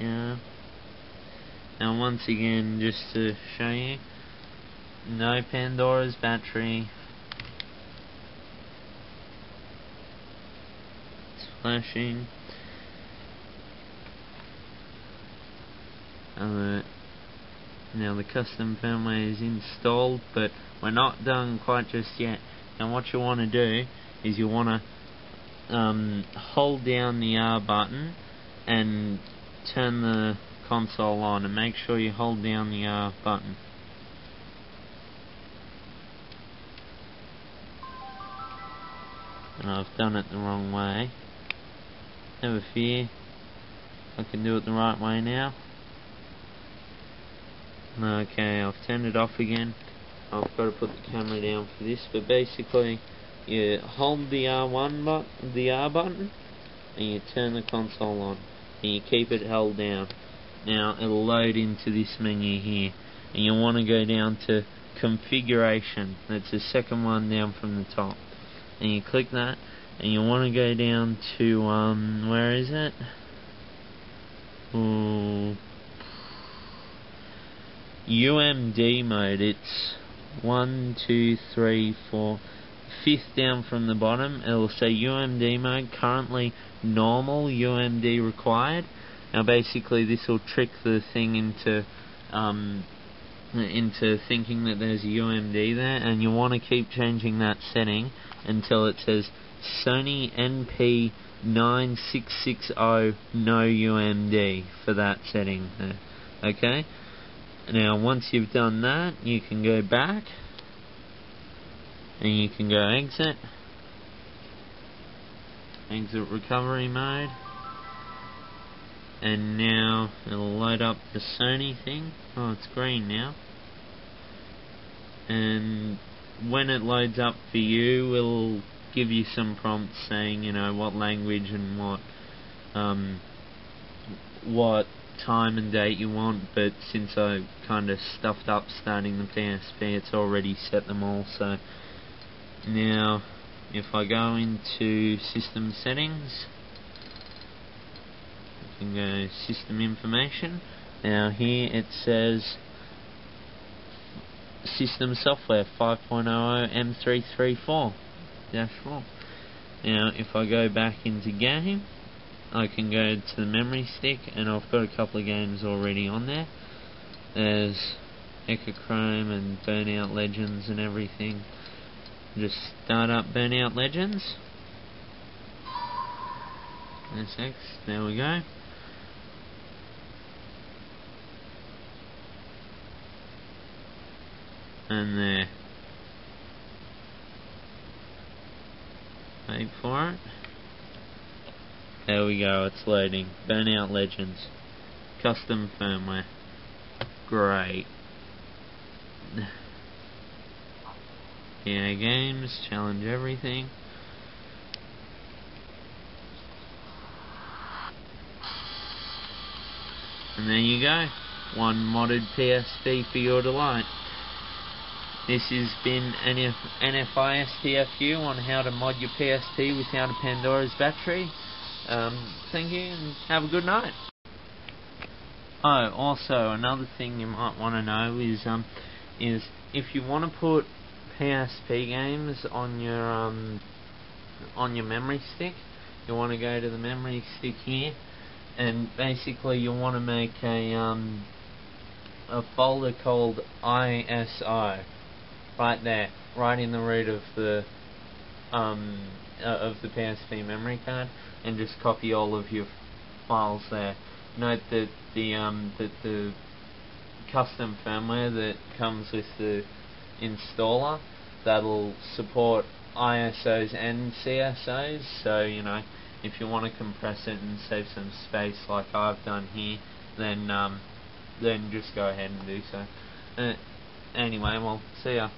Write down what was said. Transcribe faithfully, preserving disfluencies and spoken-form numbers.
yeah. Now once again, just to show you, no Pandora's battery. It's flashing. Now the custom firmware is installed, but we're not done quite just yet. Now what you want to do is you want to um, hold down the R button and turn the console on, and make sure you hold down the R button. And I've done it the wrong way. Have a fear, I can do it the right way now. Okay, I've turned it off again. I've got to put the camera down for this, but basically you hold the R one button, the R button, and you turn the console on, and you keep it held down. Now it'll load into this menu here, and you want to go down to configuration. That's the second one down from the top, and you click that, and you want to go down to um, where is it? Ooh. U M D mode. It's one, two, three, four, fifth down from the bottom. It'll say U M D mode, currently normal, U M D required. Now basically this will trick the thing into um, into thinking that there's a U M D there, and you want to keep changing that setting until it says Sony N P nine six six zero no U M D for that setting there. Okay? Now once you've done that, you can go back and you can go exit, exit recovery mode, and now it'll load up the Sony thing. Oh, it's green now, and when it loads up for you, it'll give you some prompts saying, you know, what language and what um, what time and date you want, but since I kind of stuffed up starting the P S P, it's already set them all. So now if I go into system settings, I can go system information. Now here it says system software five point zero M three three four dash four. Now if I go back into game, I can go to the memory stick, and I've got a couple of games already on there. There's Echochrome and Burnout Legends and everything. Just start up Burnout Legends. S X, there we go. And there. Wait for it. There we go, it's loading. Burnout Legends. Custom firmware. Great. Yeah, games, challenge everything. And there you go. One modded P S P for your delight. This has been N F I S T F U on how to mod your P S P without a Pandora's battery. Um, thank you and have a good night. Oh, also another thing you might want to know is um, is if you want to put P S P games on your um, on your memory stick, you want to go to the memory stick here, and basically you want to make a um, a folder called I S O right there, right in the root of the um, uh, of the P S P memory card, and just copy all of your files there. Note that the um, that the custom firmware that comes with the installer, that'll support I S Os and C S Os, so you know, if you want to compress it and save some space like I've done here, then um, then just go ahead and do so. Uh, anyway, well, see ya.